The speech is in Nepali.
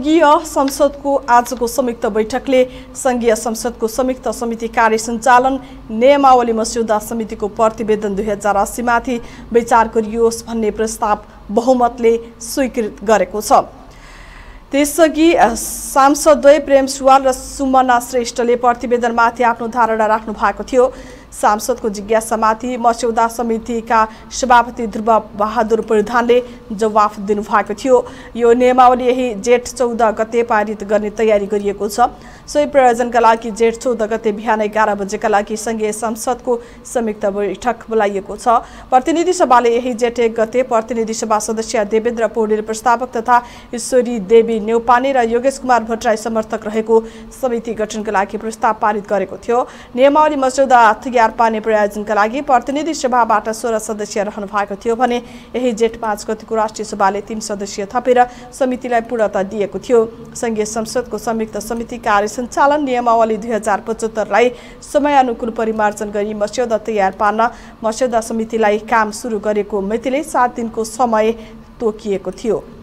संघीय संसदको संयुक्त समिति कार्य सञ्चालन नियमावली मस्यौदा समितिको प्रतिवेदन 2080 माथि विचार गरियोस् भन्ने प्रस्ताव बहुमतले स्वीकृत गरेको छ। त्यसअघि सांसदद्वय प्रेम सुवाल र सुमना श्रेष्ठले प्रतिवेदनमाथि आफ्नो धारणा राख्नु भएको थियो। सांसदको जिज्ञासामाथि मस्यौदा समितिका सभापति ध्रुव बहादुर प्रधानले जवाफ दिनुभएको थियो। यो नियमावली यही जेठ 14 गते पारित गर्ने तयारी गरिएको छ। सोही प्रयोजनका लागि जेठ 14 गते बिहान 11 बजेका लागि संघीय संसदको संयुक्त बैठक बोलाइएको छ। प्रतिनिधि सभाले यही जेठ 1 गते प्रतिनिधि सभा सदस्य देवेंद्र पौडेल प्रस्तावक तथा ईश्वरी देवी नेउपाने र योगेश कुमार भट्टराई समर्थक रहेको समिति गठनका लागि प्रस्ताव पारित गरेको थियो। नियमावली मस्यौदा पार्ने प्रयोजनका लागि प्रतिनिधि सभाबाट 16 सदस्य रहनु भएको थियो भने यही जेठ 5 गतिको राष्ट्रिय सभाले 3 सदस्य थपेर समितिलाई पूर्णता दिएको थियो। संघीय संसदको संयुक्त समिति कार्य सञ्चालन नियमावली 2075लाई समयानुकूल परिमार्जन गरी मस्यौदा तयार पार्न मस्यौदा समितिलाई काम सुरु गरेको मितिले 7 दिनको समय तोकिएको थियो।